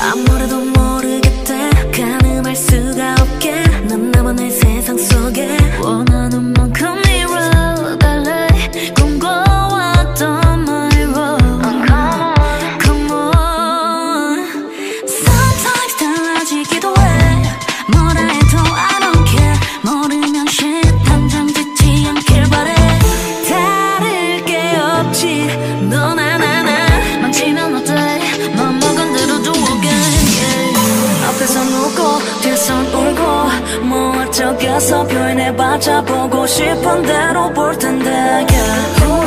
아무래도 모르겠다. 가늠할 수가 없게 난 나만의 세상 속에 원하는 만큼 mirror 달래 꿈꿔왔던 my road. Come on, sometimes 달라지기도 해. 뭐라 해도 I don't care. 모르면 shit 당장 듣지 않길 바래. 다를 게 없지 너나 나나. 망치면 어때? 뒤에선 울고 모아 적여서 표현해봤자 보고 싶은 대로 볼 텐데 yeah.